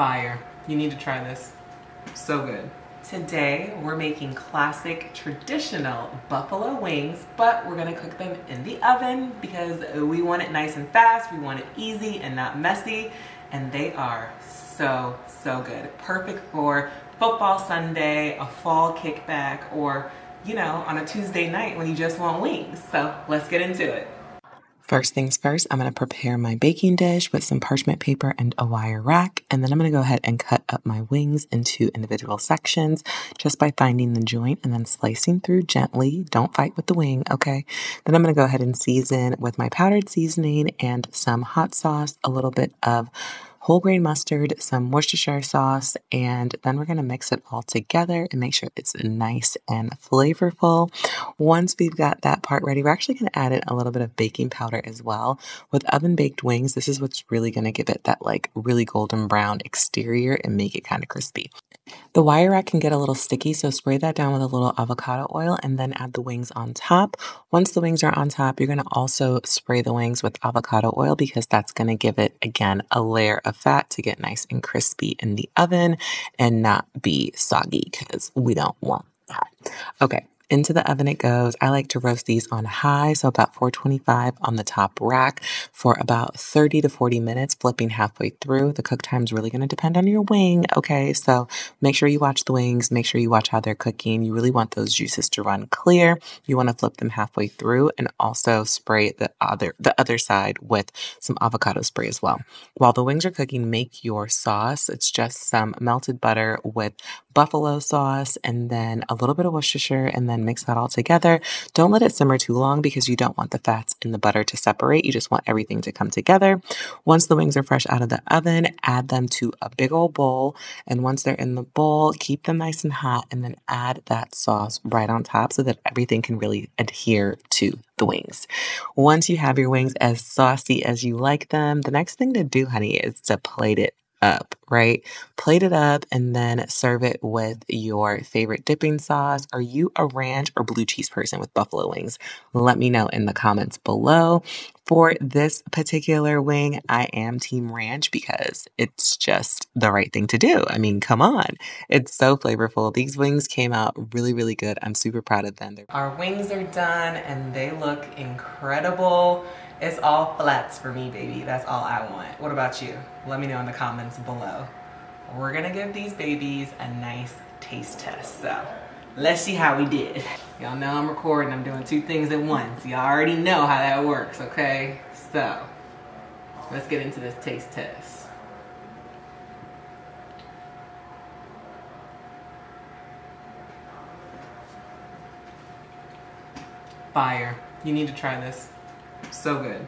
fire. You need to try this. So good. Today we're making classic traditional buffalo wings, but we're gonna cook them in the oven because we want it nice and fast, we want it easy and not messy, and they are so good. Perfect for football Sunday, a fall kickback, or you know, on a Tuesday night when you just want wings. So let's get into it. First things first, I'm going to prepare my baking dish with some parchment paper and a wire rack, and then I'm going to go ahead and cut up my wings into individual sections just by finding the joint and then slicing through gently. Don't fight with the wing, okay? Then I'm going to go ahead and season with my powdered seasoning and some hot sauce, a little bit of whole grain mustard, some Worcestershire sauce, and then we're going to mix it all together and make sure it's nice and flavorful. Once we've got that part ready, we're actually going to add in a little bit of baking powder as well. With oven baked wings, this is what's really going to give it that like really golden brown exterior and make it kind of crispy. The wire rack can get a little sticky, so spray that down with a little avocado oil and then add the wings on top. Once the wings are on top, you're going to also spray the wings with avocado oil because that's going to give it, again, a layer of fat to get nice and crispy in the oven and not be soggy because we don't want that. Okay. Into the oven it goes. I like to roast these on high, so about 425 on the top rack for about 30 to 40 minutes, flipping halfway through. The cook time is really going to depend on your wing, okay? So make sure you watch the wings. Make sure you watch how they're cooking. You really want those juices to run clear. You want to flip them halfway through and also spray the other side with some avocado spray as well. While the wings are cooking, make your sauce. It's just some melted butter with buffalo sauce and then a little bit of Worcestershire and then mix that all together. Don't let it simmer too long because you don't want the fats in the butter to separate. You just want everything to come together. Once the wings are fresh out of the oven, add them to a big old bowl. And once they're in the bowl, keep them nice and hot and then add that sauce right on top so that everything can really adhere to the wings. Once you have your wings as saucy as you like them, the next thing to do, honey, is to plate it up, right? Plate it up and then serve it with your favorite dipping sauce. Are you a ranch or blue cheese person with buffalo wings? Let me know in the comments below. For this particular wing, I am team ranch because it's just the right thing to do. I mean, come on. It's so flavorful. These wings came out really, really good. I'm super proud of them. Our wings are done and they look incredible. It's all flats for me, baby. That's all I want. What about you? Let me know in the comments below. We're gonna give these babies a nice taste test. So let's see how we did. Y'all know I'm recording. I'm doing two things at once. Y'all already know how that works, okay? So let's get into this taste test. Fire. You need to try this. So good.